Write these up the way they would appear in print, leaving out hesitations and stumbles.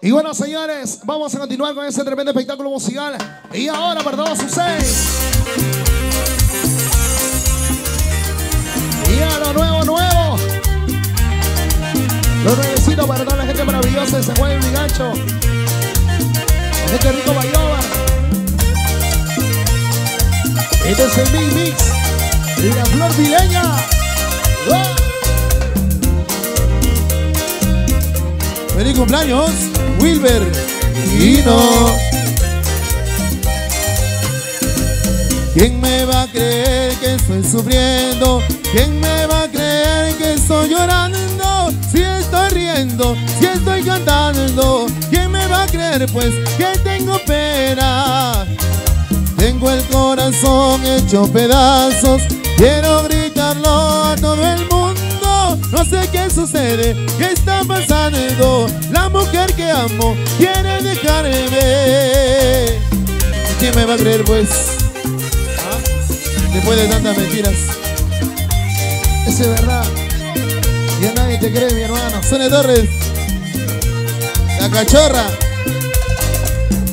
Y bueno, señores, vamos a continuar con ese tremendo espectáculo musical. Y ahora, para todos ustedes, y a lo nuevo, nuevo, los requisitos para toda la gente maravillosa de San Juan del Gancho, la gente rico Bayoba. Este es el Big Mix y la Flor Vileña. ¡Oh! Feliz cumpleaños, Wilber Quino. ¿Quién me va a creer que estoy sufriendo? ¿Quién me va a creer que estoy llorando? Si estoy riendo, si estoy cantando, ¿quién me va a creer pues que tengo pena? Tengo el corazón hecho pedazos, quiero gritarlo a todo el mundo. No sé qué sucede, qué está pasando. La mujer que amo quiere dejarme. ¿Quién me va a creer pues? ¿Ah? Después de tantas mentiras. Eso es verdad. Ya nadie te cree, mi hermano. Soledad Torres, la cachorra.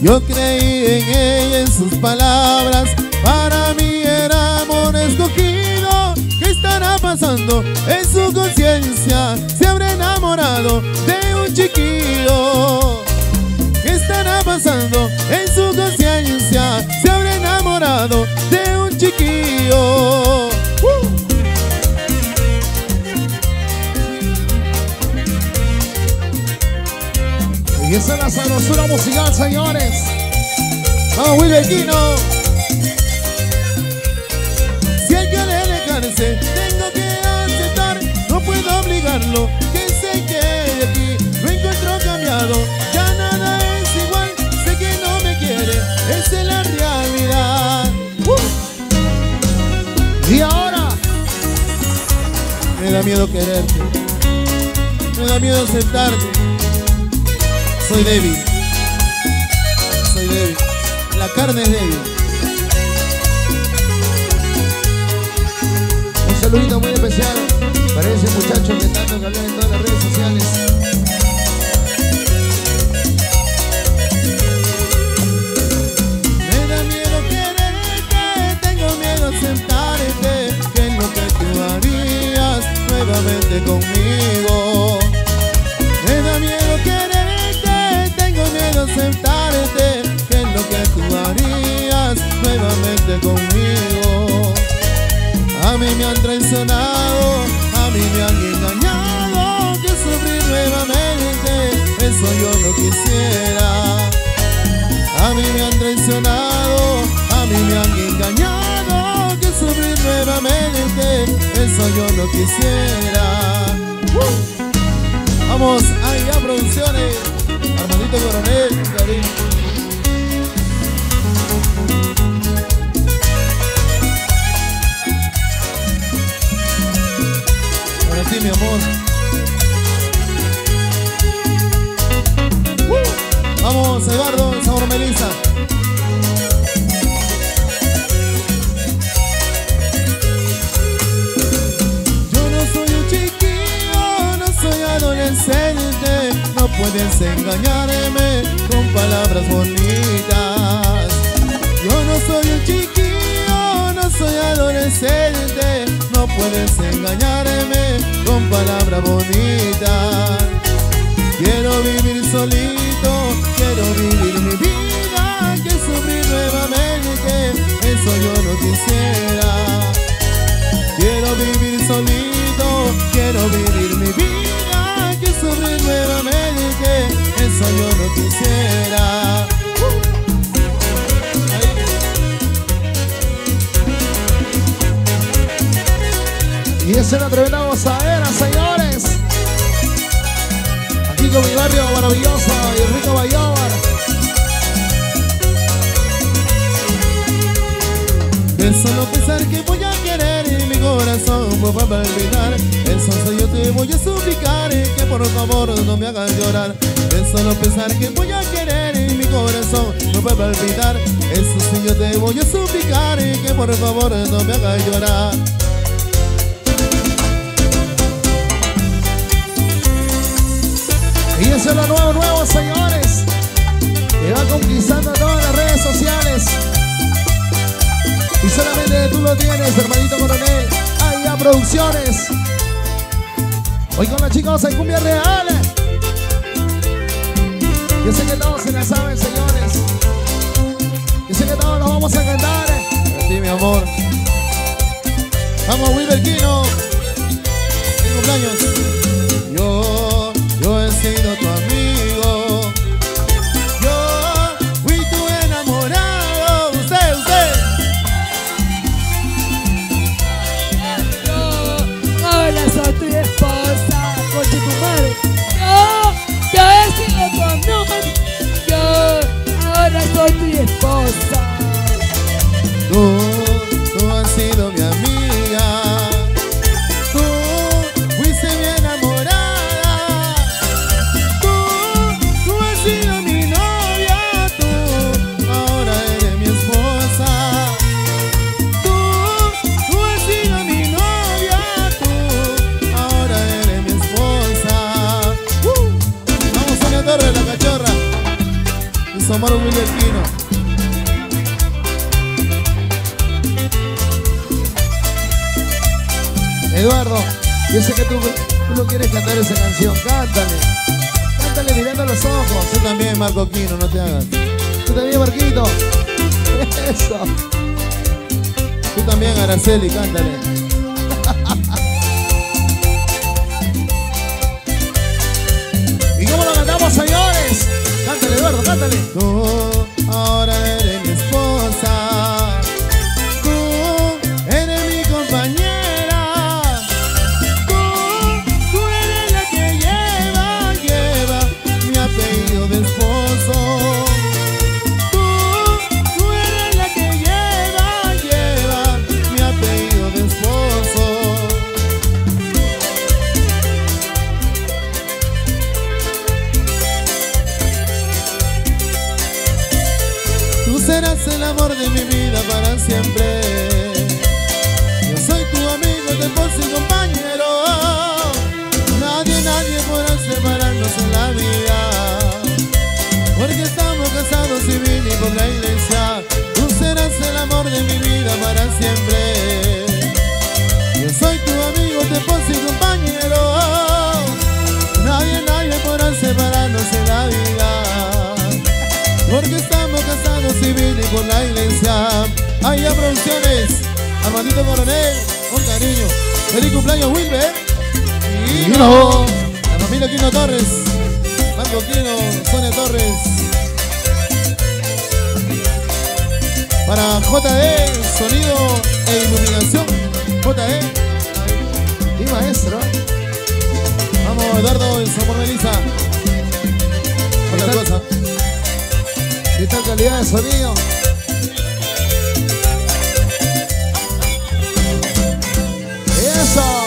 Yo creí en ella, en sus palabras, para mí era amor escogido. ¿Qué estará pasando en su conciencia? Se habrá enamorado de un chiquillo. ¿Qué estará pasando en su conciencia? Se habrá enamorado de un chiquillo. Y esa es la sabrosura musical, señores. Vamos, Wilber Quino. Si él quiere alejarse, tengo que aceptar. No puedo obligarlo, que se quede aquí. Lo encuentro cambiado, ya nada es igual. Sé que no me quiere, esa es la realidad. Y ahora me da miedo quererte, me da miedo aceptarte. Soy débil, soy débil. La carne es débil. Un saludito muy especial para ese muchacho que tanto que habla en todas las redes sociales. Me da miedo quererte, tengo miedo aceptarte. ¿Qué es lo que tú harías nuevamente conmigo? Me da miedo quererte, aceptarte, que es lo que tú harías nuevamente conmigo. A mí me han traicionado, a mí me han engañado, que sufrir nuevamente, eso yo no quisiera. A mí me han traicionado, a mí me han engañado, que sufrir nuevamente, eso yo no quisiera. Vamos, A&A Producciones, Armandito Coronel, JD. Para ti, mi amor. Vamos, Eduardo, sabor Melisa. Yo no soy un chiquillo, no soy adolescente. No puedes engañarme con palabras bonitas. Yo no soy un chiquillo, no soy adolescente. No puedes engañarme con palabras bonitas. Quiero vivir solito, quiero vivir mi vida. Que sufrir nuevamente, eso yo no quisiera. Quiero vivir solito, quiero vivir mi vida. Que sufrir nuevamente, eso yo no quisiera. Y esa es una tremenda gozadera, señores. Aquí con mi barrio maravilloso y rico Bayobar. Es solo pensar que voy a querer y mi corazón va a olvidar. Es solo yo te voy a suplicar que por favor no me hagas llorar. Es solo pensar que voy a querer y mi corazón va a olvidar. Es solo yo te voy a suplicar que por favor no me hagas llorar. Y eso es lo nuevo, nuevo, señores. lo tienes, Armandito Coronel, A&A Producciones. Hoy con los chicos en cumbia real. Yo sé que todos se la saben, señores. Yo sé que todos lo vamos a cantar. Sí, mi amor. Vamos, Wilber Quino. Feliz cumpleaños. Yo he sido tu amigo. Yo fui tu enamorado. Usted. Yo, ahora soy tu esposa. Coche tu madre. Yo he sido tu amigo. Yo, ahora soy tu esposa. Tú has sido mi amiga. Tú fuiste mi enamorada. Tú has sido mi novia. Tú ahora eres mi esposa. Tú has sido mi novia. Tú ahora eres mi esposa. Vamos a la torre de la cachorra. Es amor un Willy Kino. Eduardo, yo sé que tú no quieres cantar esa canción, cántale mirando a los ojos. Tú también, Marco Quino, no te hagas. Tú también, Marquito. Eso. Tú también, Araceli, cántale. ¿Y cómo lo cantamos, señores? Cántale, Eduardo, cántale. Tú ahora eres mi esposa. Tú eres mi compañera. Serás el amor de mi vida para siempre. Yo soy tu amigo, tu esposo y compañero. Nadie podrá separarnos en la vida, porque estamos casados civil y por la iglesia. Tú serás el amor de mi vida para siempre. Yo soy tu amigo, tu esposo y compañero. Nadie podrá separarnos en la vida, porque estamos casados civil y por la iglesia. A&A Producciones, Armandito Coronel, con cariño. Feliz cumpleaños, Wilber Quino. Armandito Quino Torres, Marco Quino, Soledad Torres. Para JD, sonido e iluminación. JD y maestro. Vamos, Eduardo y Somor Melisa. Otra cosa. ¿Qué tal calidad de sonido? ¡Eso!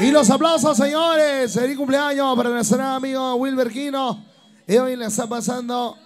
Y los aplausos, señores. Feliz cumpleaños para nuestro amigo Wilber Quino. Y hoy le está pasando...